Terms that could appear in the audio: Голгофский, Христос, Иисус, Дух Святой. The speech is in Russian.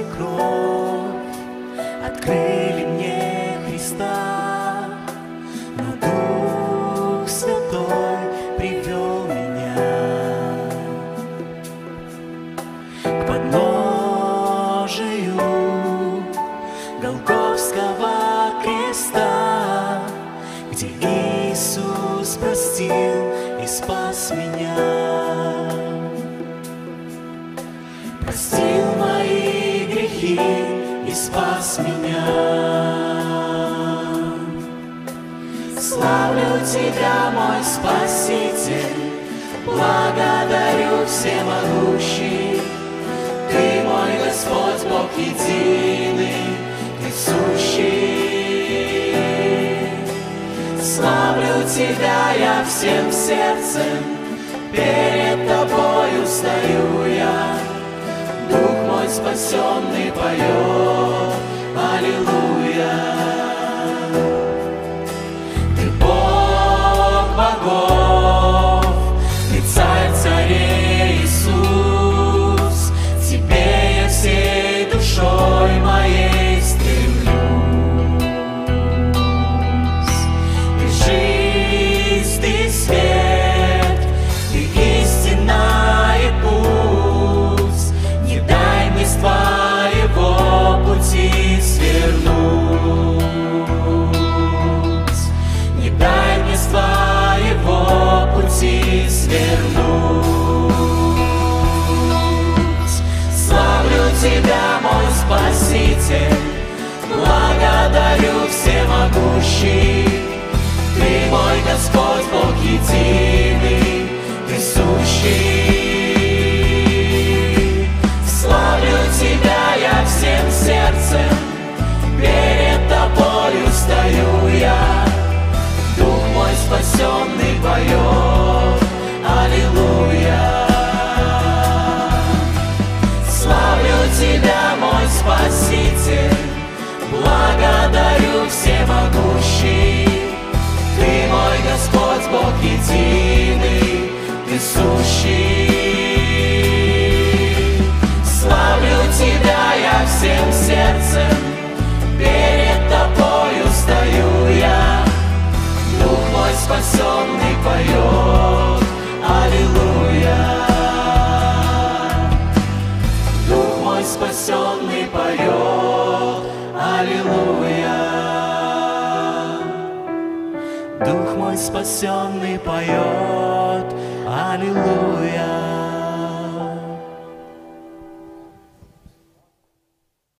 стекло открыли мне Христа, но Дух Святой привел меня к подножию Голгофского креста, где Иисус простил и спас меня. Простил мои грехи и спас меня. Славлю Тебя, мой Спаситель, благодарю всемогущий. Ты мой Господь, Бог единый, Ты сущий. Славлю Тебя я всем сердцем, перед Тобою стою я. Дух мой спасенный поет аллилуйя. Ты Бог богов, Ты Царь царей Иисус, Тебе я всей душой моей стремлюсь. Ты жизнь, Ты свет, Ты истина. Славлю Тебя, мой Спаситель, благодарю всемогущий. Ты мой Господь, Бог единый, Ты сущий. Славлю Тебя я всем сердцем, перед Тобою стою я. Дух мой спасенный поет аллилуйя. Славлю Тебя, мой Спаситель, благодарю всемогущий. Ты мой Господь, Бог единый, Ты сущий. Славлю Тебя я всем сердцем, перед Тобою стою я. Дух мой спасенный поет аллилуйя. Дух мой спасенный поет аллилуйя. Дух мой спасенный поет аллилуйя.